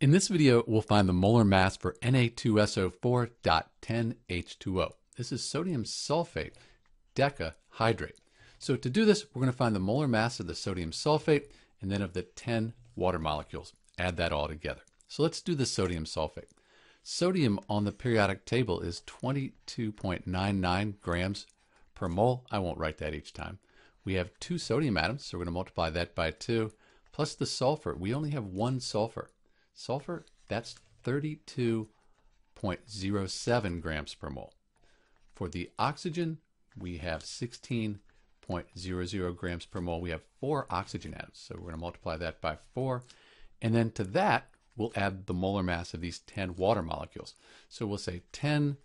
In this video, we'll find the molar mass for Na2SO4.10H2O. This is sodium sulfate decahydrate. So to do this, we're going to find the molar mass of the sodium sulfate and then of the 10 water molecules. Add that all together. So let's do the sodium sulfate. Sodium on the periodic table is 22.99 grams per mole. I won't write that each time. We have 2 sodium atoms, so we're going to multiply that by 2, plus the sulfur. We only have 1 sulfur. Sulfur, that's 32.07 grams per mole. For the oxygen, we have 16.00 grams per mole. We have 4 oxygen atoms, so we're going to multiply that by 4. And then to that, we'll add the molar mass of these 10 water molecules. So we'll say 10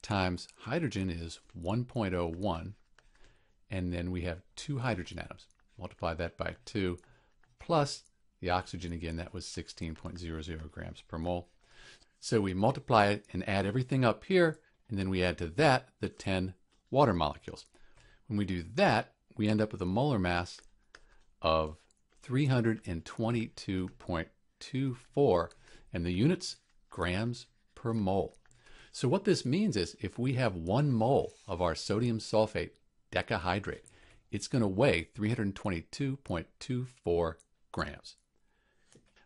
times hydrogen is 1.01, and then we have 2 hydrogen atoms. Multiply that by 2, plus the oxygen, again, that was 16.00 grams per mole. So we multiply it and add everything up here, and then we add to that the 10 water molecules. When we do that, we end up with a molar mass of 322.24, and the unit's grams per mole. So what this means is if we have 1 mole of our sodium sulfate decahydrate, it's going to weigh 322.24 grams.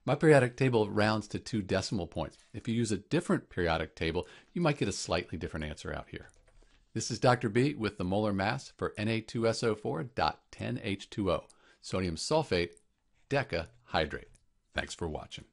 My periodic table rounds to 2 decimal points. If you use a different periodic table, you might get a slightly different answer out here. This is Dr. B with the molar mass for Na2SO4.10H2O, sodium sulfate decahydrate. Thanks for watching.